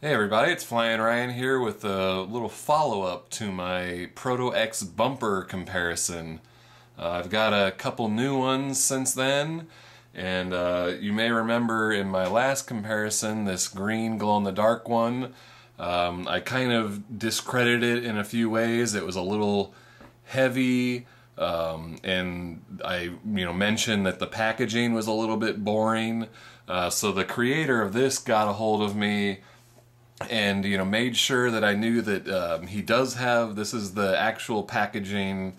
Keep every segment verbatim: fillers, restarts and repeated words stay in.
Hey everybody, it's Flyin' Ryan here with a little follow-up to my Proto-X bumper comparison. Uh, I've got a couple new ones since then, and uh, you may remember in my last comparison this green glow-in-the-dark one. Um, I kind of discredited it in a few ways. It was a little heavy, um, and I you know, mentioned that the packaging was a little bit boring. Uh, so the creator of this got a hold of me and you know made sure that I knew that um, he does have this is the actual packaging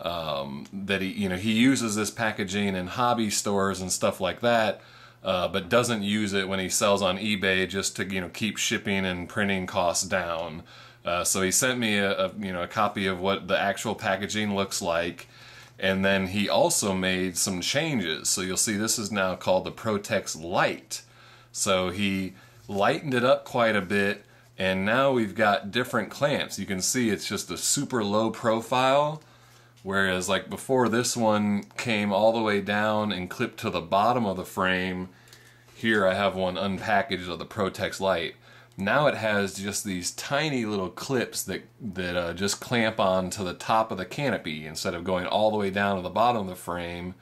um, that he you know he uses this packaging in hobby stores and stuff like that, uh, but doesn't use it when he sells on eBay just to you know keep shipping and printing costs down. Uh, so he sent me a, a you know a copy of what the actual packaging looks like, and then he also made some changes. So you'll see this is now called the Pro-Tex Lite. So he lightened it up quite a bit, and now we've got different clamps. You can see it's just a super low profile, whereas like before this one came all the way down and clipped to the bottom of the frame. Here I have one unpackaged of the Pro-Tex Lite. Now it has just these tiny little clips that, that uh, just clamp on to the top of the canopy instead of going all the way down to the bottom of the frame,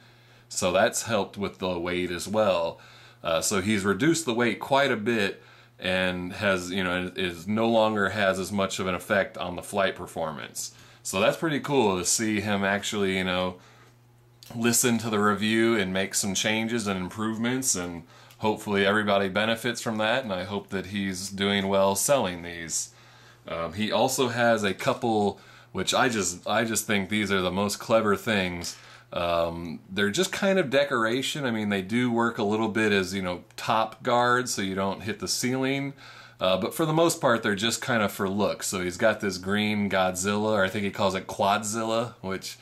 so that's helped with the weight as well. Uh, so he's reduced the weight quite a bit, and has you know is no longer has as much of an effect on the flight performance. So that's pretty cool to see him actually you know listen to the review and make some changes and improvements, and hopefully everybody benefits from that. And I hope that he's doing well selling these. Um, he also has a couple, which I just I just think these are the most clever things. Um, they're just kind of decoration. I mean, they do work a little bit as, you know, top guards so you don't hit the ceiling. Uh, but for the most part, they're just kind of for looks. So he's got this green Godzilla, or I think he calls it Quadzilla, which,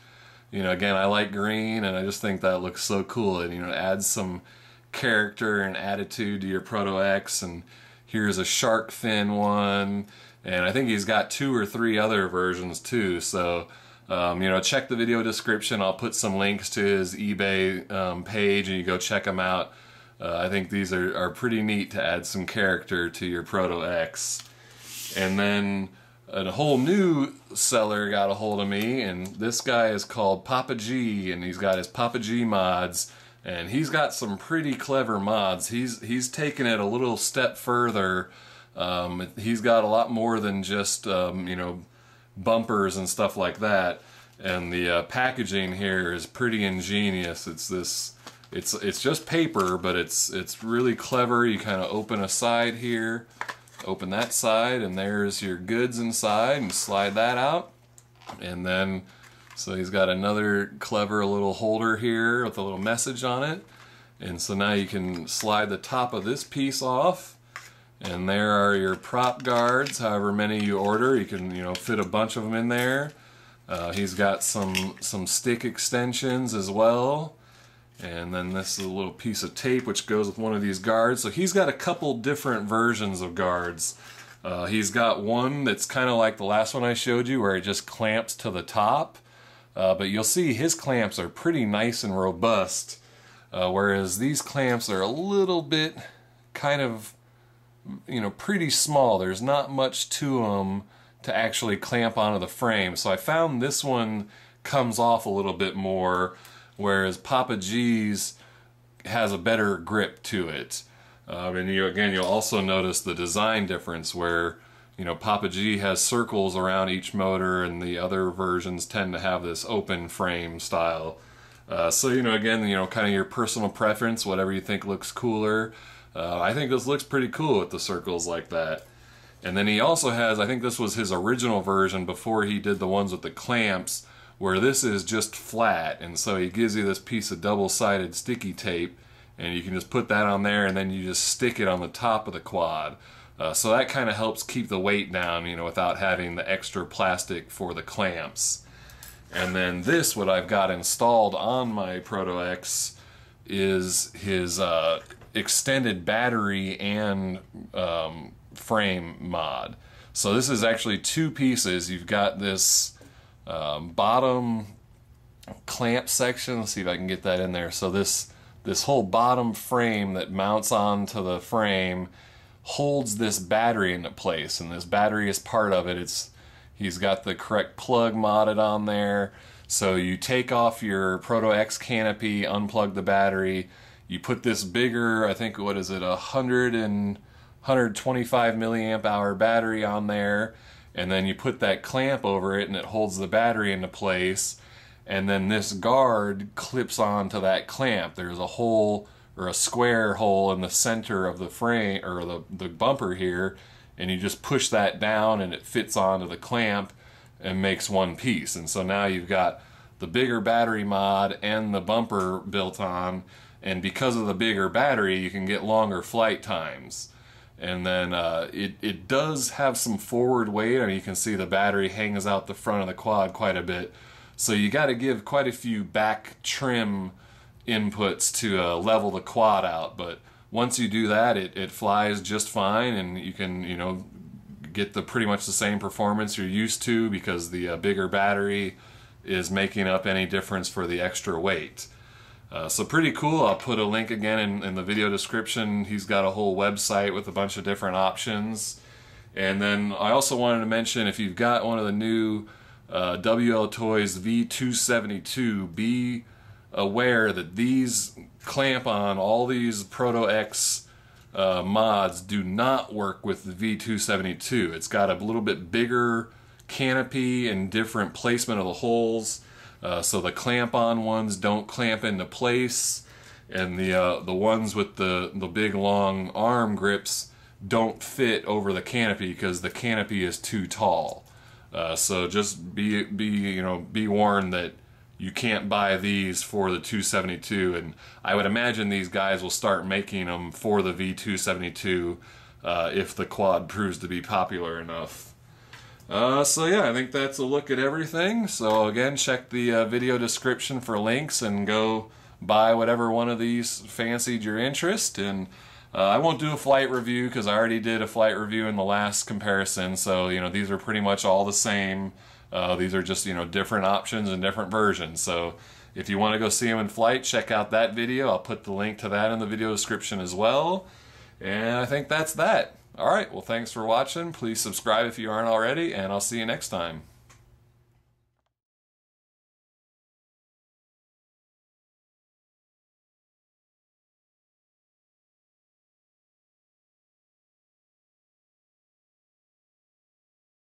you know, again, I like green and I just think that looks so cool. And, you know, adds some character and attitude to your Proto-X. And here's a shark fin one. And I think he's got two or three other versions too. So, Um, you know, check the video description. I'll put some links to his eBay um, page, and you go check them out. Uh, I think these are, are pretty neat to add some character to your Proto-X. And then a whole new seller got a hold of me, and this guy is called Papa G, and he's got his Papa G mods, and he's got some pretty clever mods. He's, he's taken it a little step further. Um, he's got a lot more than just, um, you know, bumpers and stuff like that, and the uh, packaging here is pretty ingenious. It's this, it's it's just paper, but it's it's really clever. You kind of open a side here, open that side, and there's your goods inside, and slide that out, and then so he's got another clever little holder here with a little message on it, and so now you can slide the top of this piece off. And there are your prop guards, however many you order. You can, you know, fit a bunch of them in there. Uh, he's got some, some stick extensions as well. And then this is a little piece of tape which goes with one of these guards. So he's got a couple different versions of guards. Uh, he's got one that's kind of like the last one I showed you where it just clamps to the top. Uh, but you'll see his clamps are pretty nice and robust. Uh, whereas these clamps are a little bit kind of, you know, pretty small. There's not much to them to actually clamp onto the frame. So I found this one comes off a little bit more, whereas Papa G's has a better grip to it. Um, and you again, you'll also notice the design difference where, you know, Papa G has circles around each motor, and the other versions tend to have this open frame style. Uh, so, you know, again, you know, kind of your personal preference, whatever you think looks cooler. Uh, I think this looks pretty cool with the circles like that. And then he also has, I think this was his original version before he did the ones with the clamps, where this is just flat, and so he gives you this piece of double-sided sticky tape, and you can just put that on there and then you just stick it on the top of the quad. Uh, so that kind of helps keep the weight down, you know, without having the extra plastic for the clamps. And then this, what I've got installed on my Proto-X, is his uh, extended battery and um, frame mod. So this is actually two pieces. You've got this um, bottom clamp section. Let's see if I can get that in there. So this this whole bottom frame that mounts onto the frame holds this battery into place, and this battery is part of it. It's he's got the correct plug modded on there. So you take off your Proto-X canopy, unplug the battery, you put this bigger, I think, what is it, a hundred and one hundred twenty-five milliamp hour battery on there, and then you put that clamp over it and it holds the battery into place, and then this guard clips onto that clamp. There's a hole or a square hole in the center of the frame or the, the bumper here, and you just push that down and it fits onto the clamp and makes one piece. And so now you've got the bigger battery mod and the bumper built on, and because of the bigger battery you can get longer flight times. And then uh, it, it does have some forward weight. I mean, you can see the battery hangs out the front of the quad quite a bit, so you got to give quite a few back trim inputs to uh, level the quad out. But once you do that, it, it flies just fine, and you can, you know, get the pretty much the same performance you're used to, because the uh, bigger battery is making up any difference for the extra weight. Uh, so pretty cool. I'll put a link again in, in the video description. He's got a whole website with a bunch of different options. And then I also wanted to mention, if you've got one of the new uh, W L Toys V two seventy-two, be aware that these clamp on, all these Proto-X uh, mods do not work with the V two seventy-two. It's got a little bit bigger canopy and different placement of the holes. Uh, so the clamp-on ones don't clamp into place, and the uh, the ones with the the big long arm grips don't fit over the canopy because the canopy is too tall. Uh, so just be be you know be warned that you can't buy these for the two seventy-two, and I would imagine these guys will start making them for the V two seventy-two uh, if the quad proves to be popular enough. Uh, so yeah, I think that's a look at everything. So again, check the uh, video description for links, and go buy whatever one of these fancied your interest. And uh, I won't do a flight review because I already did a flight review in the last comparison, so you know these are pretty much all the same. Uh, these are just you know different options and different versions. So if you want to go see them in flight, check out that video. I'll put the link to that in the video description as well. And I think that's that. Alright, well, thanks for watching. Please subscribe if you aren't already, and I'll see you next time.